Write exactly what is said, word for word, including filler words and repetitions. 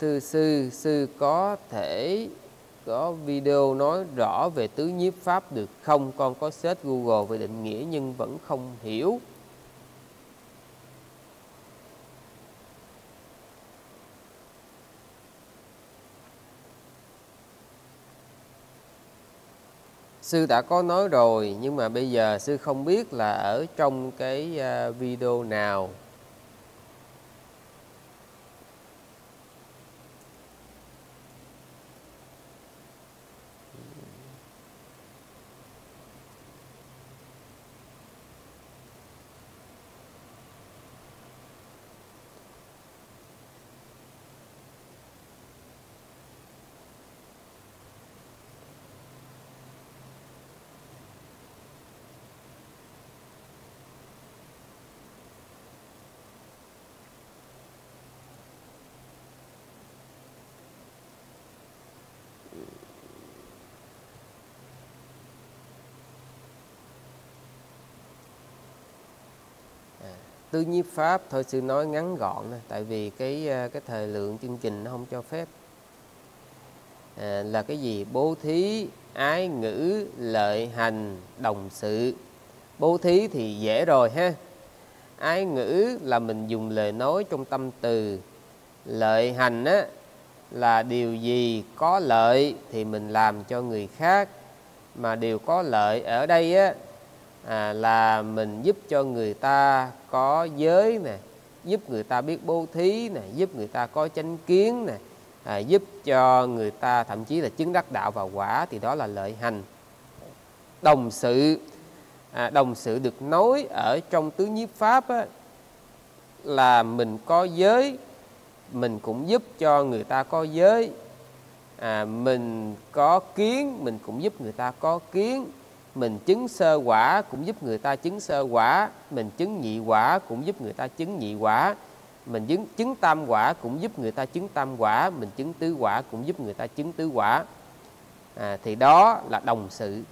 Thưa sư, sư có thể có video nói rõ về tứ nhiếp pháp được không? Con có search Google về định nghĩa nhưng vẫn không hiểu. Sư đã có nói rồi, nhưng mà bây giờ sư không biết là ở trong cái video nào. Tứ nhiếp pháp thôi sư nói ngắn gọn, tại vì cái cái thời lượng chương trình nó không cho phép. À, là cái gì? Bố thí, ái ngữ, lợi hành, đồng sự. Bố thí thì dễ rồi ha. Ái ngữ là mình dùng lời nói trong tâm từ. Lợi hành á là điều gì có lợi thì mình làm cho người khác, mà điều có lợi ở đây á À, là mình giúp cho người ta có giới nè, giúp người ta biết bố thí nè, giúp người ta có chánh kiến nè, à, giúp cho người ta thậm chí là chứng đắc đạo và quả, thì đó là lợi hành. Đồng sự, à, đồng sự được nói ở trong tứ nhiếp pháp á, là mình có giới, mình cũng giúp cho người ta có giới, à, mình có kiến, mình cũng giúp người ta có kiến. Mình chứng sơ quả cũng giúp người ta chứng sơ quả. Mình chứng nhị quả cũng giúp người ta chứng nhị quả. Mình chứng, chứng tam quả cũng giúp người ta chứng tam quả. Mình chứng tứ quả cũng giúp người ta chứng tứ quả. À, thì đó là đồng sự.